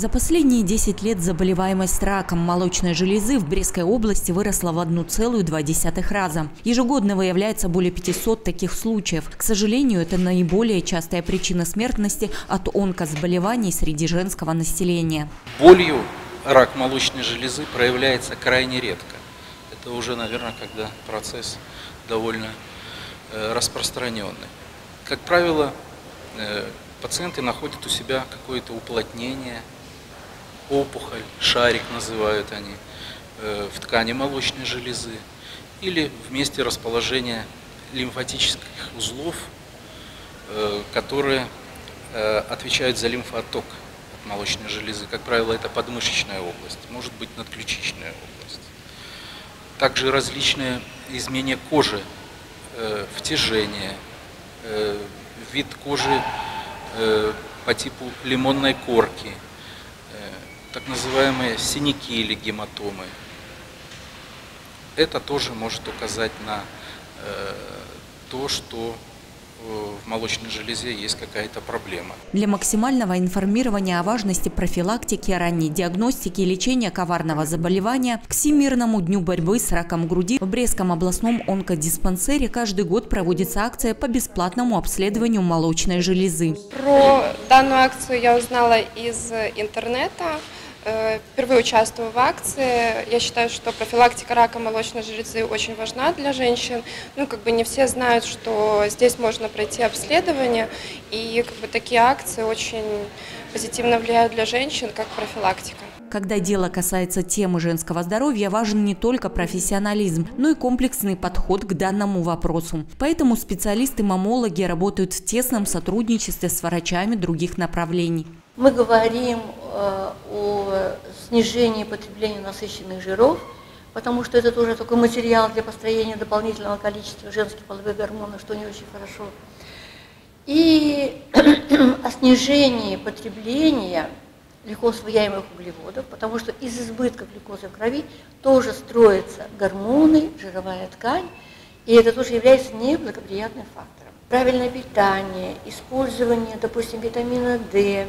За последние 10 лет заболеваемость раком молочной железы в Брестской области выросла в 1,2 раза. Ежегодно выявляется более 500 таких случаев. К сожалению, это наиболее частая причина смертности от онкозаболеваний среди женского населения. Болью рак молочной железы проявляется крайне редко. Это уже, наверное, когда процесс довольно распространенный. Как правило, пациенты находят у себя какое-то уплотнение, опухоль, шарик называют они, в ткани молочной железы или в месте расположения лимфатических узлов, которые отвечают за лимфоотток от молочной железы. Как правило, это подмышечная область, может быть надключичная область. Также различные изменения кожи, втяжение, вид кожи по типу лимонной корки, так называемые синяки или гематомы. Это тоже может указать на то, что в молочной железе есть какая-то проблема. Для максимального информирования о важности профилактики, ранней диагностики и лечения коварного заболевания к Всемирному дню борьбы с раком груди в Брестском областном онкодиспансере каждый год проводится акция по бесплатному обследованию молочной железы. Про данную акцию я узнала из интернета. Впервые участвую в акции. Я считаю, что профилактика рака молочной железы очень важна для женщин. Не все знают, что здесь можно пройти обследование. И такие акции очень позитивно влияют для женщин, как профилактика. Когда дело касается темы женского здоровья, важен не только профессионализм, но и комплексный подход к данному вопросу. Поэтому специалисты-маммологи работают в тесном сотрудничестве с врачами других направлений. Мы говорим о снижении потребления насыщенных жиров, потому что это тоже такой материал для построения дополнительного количества женских половых гормонов, что не очень хорошо. И о снижении потребления легко усвояемых углеводов, потому что из избытка глюкозы в крови тоже строятся гормоны, жировая ткань, и это тоже является неблагоприятным фактором. Правильное питание, использование, допустим, витамина D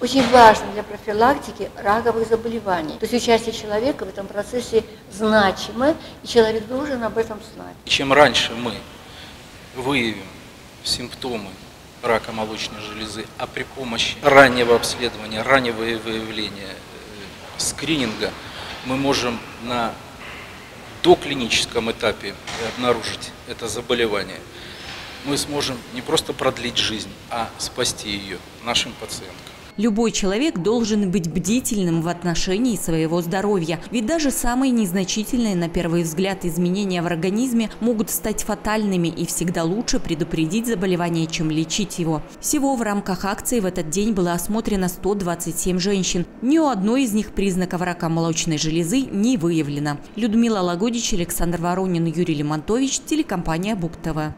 очень важно для профилактики раковых заболеваний. То есть участие человека в этом процессе значимо, и человек должен об этом знать. Чем раньше мы выявим симптомы рака молочной железы, а при помощи раннего обследования, раннего выявления, скрининга, мы можем на доклиническом этапе обнаружить это заболевание, мы сможем не просто продлить жизнь, а спасти ее нашим пациенткам. Любой человек должен быть бдительным в отношении своего здоровья. Ведь даже самые незначительные, на первый взгляд, изменения в организме могут стать фатальными, и всегда лучше предупредить заболевание, чем лечить его. Всего в рамках акции в этот день было осмотрено 127 женщин. Ни у одной из них признаков рака молочной железы не выявлено. Людмила Лагодич, Александр Воронин, Юрий Буктов, телекомпания «Буктова».